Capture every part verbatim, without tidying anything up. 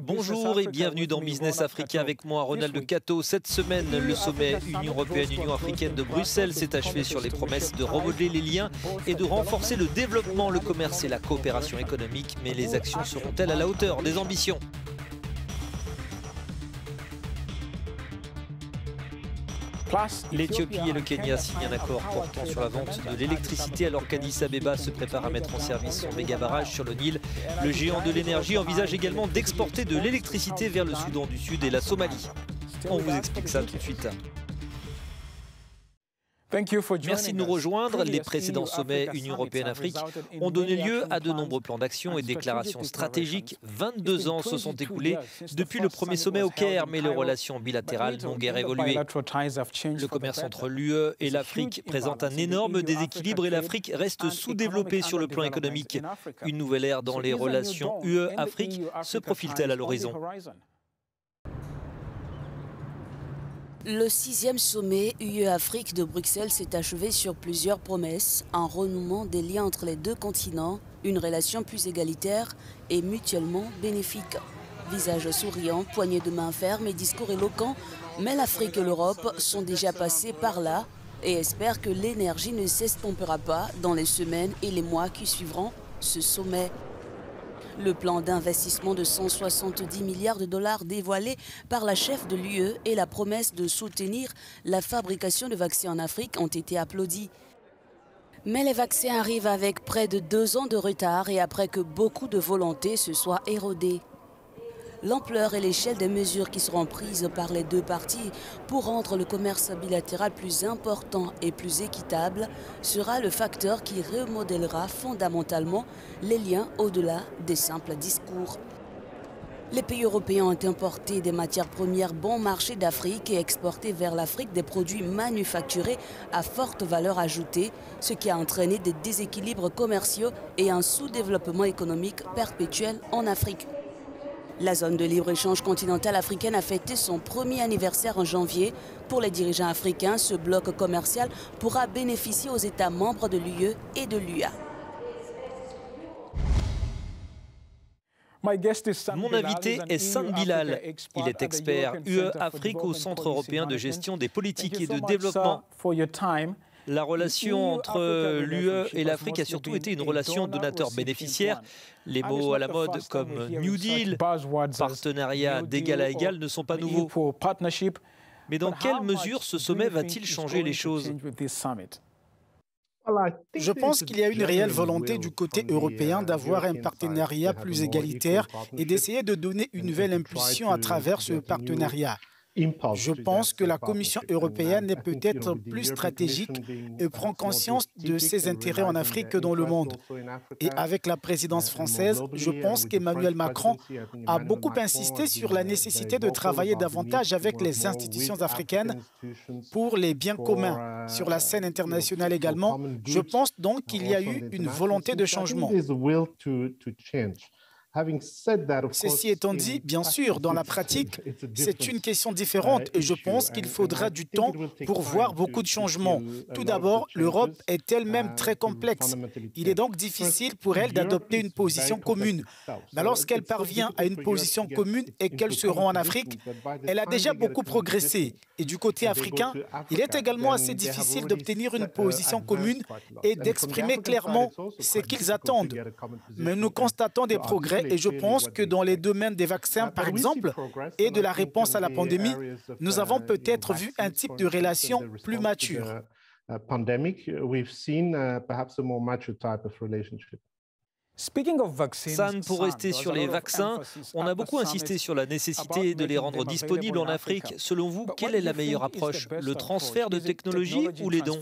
Bonjour et bienvenue dans Business Africa avec moi, Ronald Kato. Cette semaine, le sommet Union européenne-Union africaine de Bruxelles s'est achevé sur les promesses de remodeler les liens et de renforcer le développement, le commerce et la coopération économique. Mais les actions seront-elles à la hauteur des ambitions ? L'Éthiopie et le Kenya signent un accord portant sur la vente de l'électricité alors qu'Addis Abeba se prépare à mettre en service son méga barrage sur le Nil. Le géant de l'énergie envisage également d'exporter de l'électricité vers le Soudan du Sud et la Somalie. On vous explique ça tout de suite. Merci de nous rejoindre. Les précédents sommets Union européenne-Afrique ont donné lieu à de nombreux plans d'action et déclarations stratégiques. vingt-deux ans se sont écoulés depuis le premier sommet au Caire, mais les relations bilatérales n'ont guère évolué. Le commerce entre l'U E et l'Afrique présente un énorme déséquilibre et l'Afrique reste sous-développée sur le plan économique. Une nouvelle ère dans les relations U E-Afrique se profile-t-elle à l'horizon ? Le sixième sommet U E-Afrique de Bruxelles s'est achevé sur plusieurs promesses, un renouement des liens entre les deux continents, une relation plus égalitaire et mutuellement bénéfique. Visage souriant, poignée de main ferme et discours éloquent, mais l'Afrique et l'Europe sont déjà passées par là et espèrent que l'énergie ne s'estompera pas dans les semaines et les mois qui suivront ce sommet. Le plan d'investissement de cent soixante-dix milliards de dollars dévoilé par la chef de l'U E et la promesse de soutenir la fabrication de vaccins en Afrique ont été applaudis. Mais les vaccins arrivent avec près de deux ans de retard et après que beaucoup de volonté se soit érodée. L'ampleur et l'échelle des mesures qui seront prises par les deux parties pour rendre le commerce bilatéral plus important et plus équitable sera le facteur qui remodèlera fondamentalement les liens au-delà des simples discours. Les pays européens ont importé des matières premières bon marché d'Afrique et exporté vers l'Afrique des produits manufacturés à forte valeur ajoutée, ce qui a entraîné des déséquilibres commerciaux et un sous-développement économique perpétuel en Afrique. La zone de libre-échange continentale africaine a fêté son premier anniversaire en janvier. Pour les dirigeants africains, ce bloc commercial pourra bénéficier aux États membres de l'U E et de l'U A. Mon invité est San Bilal. Il est expert U E-Afrique au Centre européen de gestion des politiques et de développement. La relation entre l'U E et l'Afrique a surtout été une relation donateur-bénéficiaire. Les mots à la mode comme New Deal, partenariat d'égal à égal ne sont pas nouveaux. Mais dans quelle mesure ce sommet va-t-il changer les choses ? Je pense qu'il y a une réelle volonté du côté européen d'avoir un partenariat plus égalitaire et d'essayer de donner une nouvelle impulsion à travers ce partenariat. Je pense que la Commission européenne est peut-être plus stratégique et prend conscience de ses intérêts en Afrique que dans le monde. Et avec la présidence française, je pense qu'Emmanuel Macron a beaucoup insisté sur la nécessité de travailler davantage avec les institutions africaines pour les biens communs. Sur la scène internationale également, je pense donc qu'il y a eu une volonté de changement. Ceci étant dit, bien sûr, dans la pratique, c'est une question différente et je pense qu'il faudra du temps pour voir beaucoup de changements. Tout d'abord, l'Europe est elle-même très complexe. Il est donc difficile pour elle d'adopter une position commune. Mais lorsqu'elle parvient à une position commune et qu'elle se rend en Afrique, elle a déjà beaucoup progressé. Et du côté africain, il est également assez difficile d'obtenir une position commune et d'exprimer clairement ce qu'ils attendent. Mais nous constatons des progrès. Et je pense que dans les domaines des vaccins, par exemple, et de la réponse à la pandémie, nous avons peut-être vu un type de relation plus mature. San, pour rester sur les vaccins, on a beaucoup insisté sur la nécessité de les rendre disponibles en Afrique. Selon vous, quelle est la meilleure approche? Le transfert de technologie ou les dons?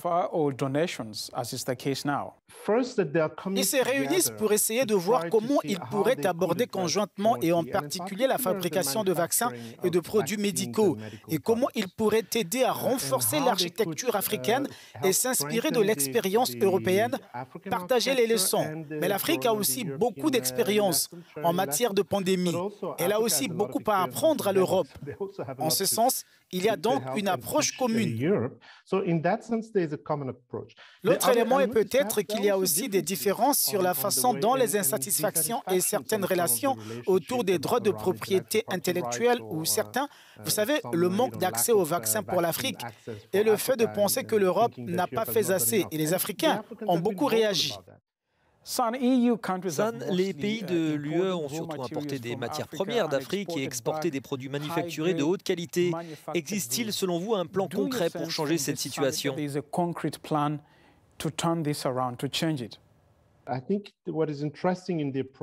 Ils se réunissent pour essayer de voir comment ils pourraient aborder conjointement et en particulier la fabrication de vaccins et de produits médicaux et comment ils pourraient aider à renforcer l'architecture africaine et s'inspirer de l'expérience européenne, partager les leçons. Mais l'Afrique a aussi aussi beaucoup d'expérience en matière de pandémie. Elle a aussi beaucoup à apprendre à l'Europe. En ce sens, il y a donc une approche commune. L'autre élément est peut-être qu'il y a aussi des différences sur la façon dont les insatisfactions et certaines relations autour des droits de propriété intellectuelle ou certains, vous savez, le manque d'accès aux vaccins pour l'Afrique et le fait de penser que l'Europe n'a pas fait assez. Et les Africains ont beaucoup réagi. San, les pays de l'U E ont surtout importé des matières premières d'Afrique et exporté des produits manufacturés de haute qualité. Existe-t-il, selon vous, un plan concret pour changer cette situation ?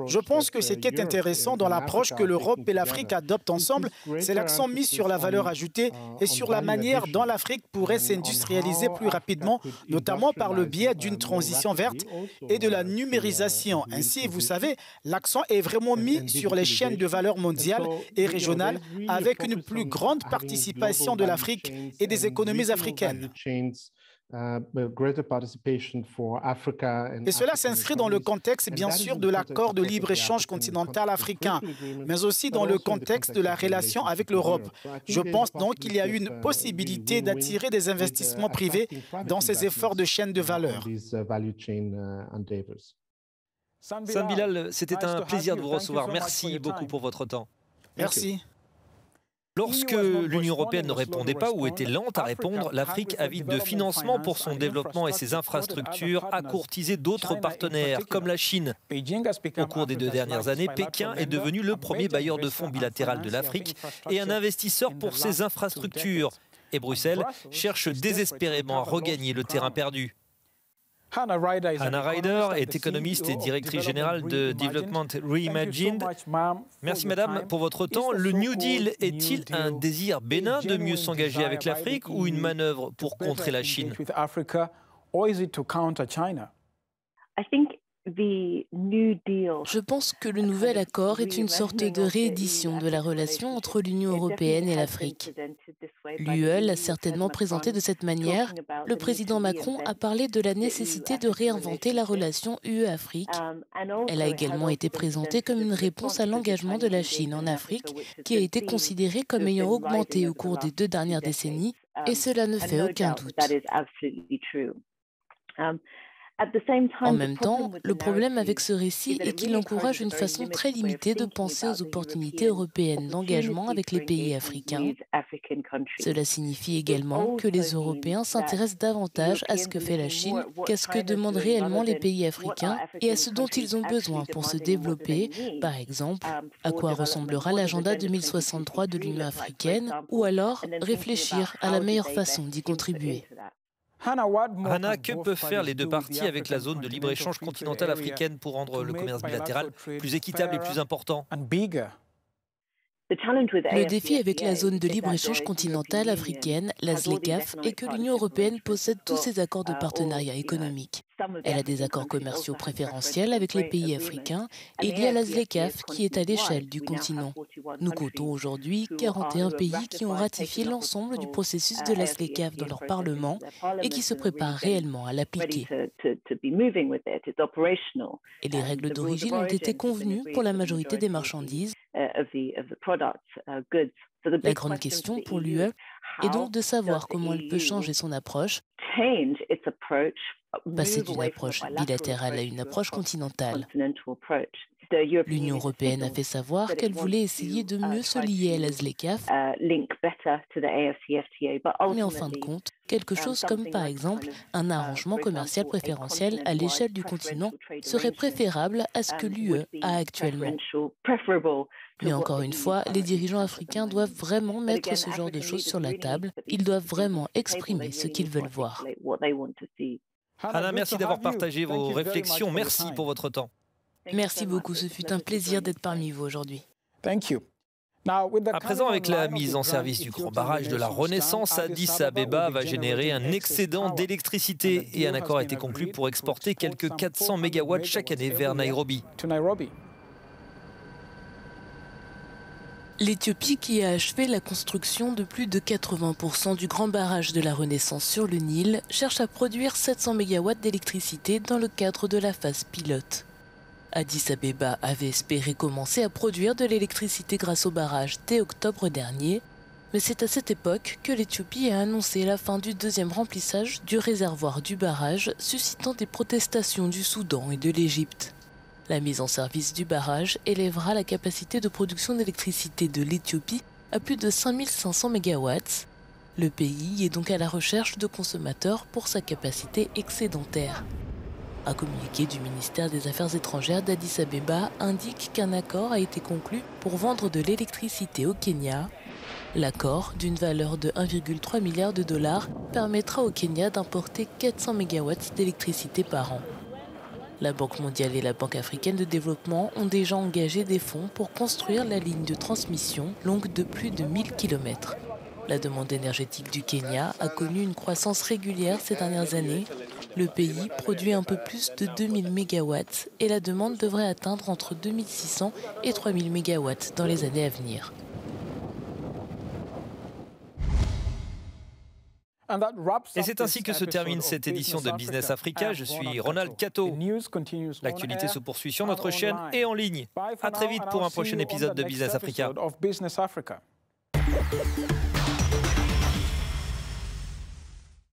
Je pense que ce qui est intéressant dans l'approche que l'Europe et l'Afrique adoptent ensemble, c'est l'accent mis sur la valeur ajoutée et sur la manière dont l'Afrique pourrait s'industrialiser plus rapidement, notamment par le biais d'une transition verte et de la numérisation. Ainsi, vous savez, l'accent est vraiment mis sur les chaînes de valeur mondiales et régionales avec une plus grande participation de l'Afrique et des économies africaines. Et cela s'inscrit dans le contexte, bien sûr, de l'accord de libre-échange continental africain, mais aussi dans le contexte de la relation avec l'Europe. Je pense donc qu'il y a une possibilité d'attirer des investissements privés dans ces efforts de chaîne de valeur. San Bilal, c'était un plaisir de vous recevoir. Merci beaucoup pour votre temps. Merci. Lorsque l'Union européenne ne répondait pas ou était lente à répondre, l'Afrique, avide de financement pour son développement et ses infrastructures, a courtisé d'autres partenaires, comme la Chine. Au cours des deux dernières années, Pékin est devenu le premier bailleur de fonds bilatéral de l'Afrique et un investisseur pour ses infrastructures. Et Bruxelles cherche désespérément à regagner le terrain perdu. Hannah Ryder est économiste et directrice générale de Development Reimagined. Merci madame pour votre temps. Le New Deal est-il un désir bénin de mieux s'engager avec l'Afrique ou une manœuvre pour contrer la Chine? Je pense que le nouvel accord est une sorte de réédition de la relation entre l'Union européenne et l'Afrique. L'U E l'a certainement présenté de cette manière. Le président Macron a parlé de la nécessité de réinventer la relation U E Afrique. Elle a également été présentée comme une réponse à l'engagement de la Chine en Afrique, qui a été considérée comme ayant augmenté au cours des deux dernières décennies, et cela ne fait aucun doute. En même temps, le problème avec ce récit est qu'il encourage une façon très limitée de penser aux opportunités européennes d'engagement avec les pays africains. Cela signifie également que les Européens s'intéressent davantage à ce que fait la Chine qu'à ce que demandent réellement les pays africains et à ce dont ils ont besoin pour se développer, par exemple, à quoi ressemblera l'agenda deux mille soixante-trois de l'Union africaine, ou alors réfléchir à la meilleure façon d'y contribuer. Hannah, que peuvent faire les deux parties avec la zone de libre-échange continentale africaine pour rendre le commerce bilatéral plus équitable et plus important ? Le défi avec la zone de libre-échange continentale africaine, la ZLECAF, est que l'Union européenne possède tous ses accords de partenariat économique. Elle a des accords commerciaux préférentiels avec les pays africains et il y a la ZLECAF qui est à l'échelle du continent. Nous comptons aujourd'hui quarante et un pays qui ont ratifié l'ensemble du processus de la ZLECAF dans leur Parlement et qui se préparent réellement à l'appliquer. Et les règles d'origine ont été convenues pour la majorité des marchandises. La grande question pour l'U E est donc de savoir comment elle peut changer son approche, passer d'une approche bilatérale à une approche continentale. L'Union européenne a fait savoir qu'elle voulait essayer de mieux se lier à la ZLECAF, mais en fin de compte, quelque chose comme par exemple un arrangement commercial préférentiel à l'échelle du continent serait préférable à ce que l'U E a actuellement. Mais encore une fois, les dirigeants africains doivent vraiment mettre ce genre de choses sur la table. Ils doivent vraiment exprimer ce qu'ils veulent voir. Hannah, merci d'avoir partagé vos réflexions. Merci pour votre temps. Merci beaucoup. Ce fut un plaisir d'être parmi vous aujourd'hui. À présent, avec la mise en service du Grand Barrage de la Renaissance, Addis Abeba va générer un excédent d'électricité et un accord a été conclu pour exporter quelques quatre cents mégawatts chaque année vers Nairobi. L'Éthiopie, qui a achevé la construction de plus de quatre-vingts pour cent du Grand Barrage de la Renaissance sur le Nil, cherche à produire sept cents mégawatts d'électricité dans le cadre de la phase pilote. Addis Abeba avait espéré commencer à produire de l'électricité grâce au barrage dès octobre dernier. Mais c'est à cette époque que l'Éthiopie a annoncé la fin du deuxième remplissage du réservoir du barrage, suscitant des protestations du Soudan et de l'Égypte. La mise en service du barrage élèvera la capacité de production d'électricité de l'Éthiopie à plus de cinq mille cinq cents mégawatts. Le pays est donc à la recherche de consommateurs pour sa capacité excédentaire. Un communiqué du ministère des Affaires étrangères d'Addis Abeba indique qu'un accord a été conclu pour vendre de l'électricité au Kenya. L'accord, d'une valeur de un virgule trois milliard de dollars, permettra au Kenya d'importer quatre cents mégawatts d'électricité par an. La Banque mondiale et la Banque africaine de développement ont déjà engagé des fonds pour construire la ligne de transmission longue de plus de mille kilomètres. La demande énergétique du Kenya a connu une croissance régulière ces dernières années. Le pays produit un peu plus de deux mille mégawatts et la demande devrait atteindre entre deux mille six cents et trois mille mégawatts dans les années à venir. Et c'est ainsi que se termine cette édition de Business Africa. Je suis Ronald Kato. L'actualité se poursuit sur notre chaîne et en ligne. À très vite pour un prochain épisode de Business Africa.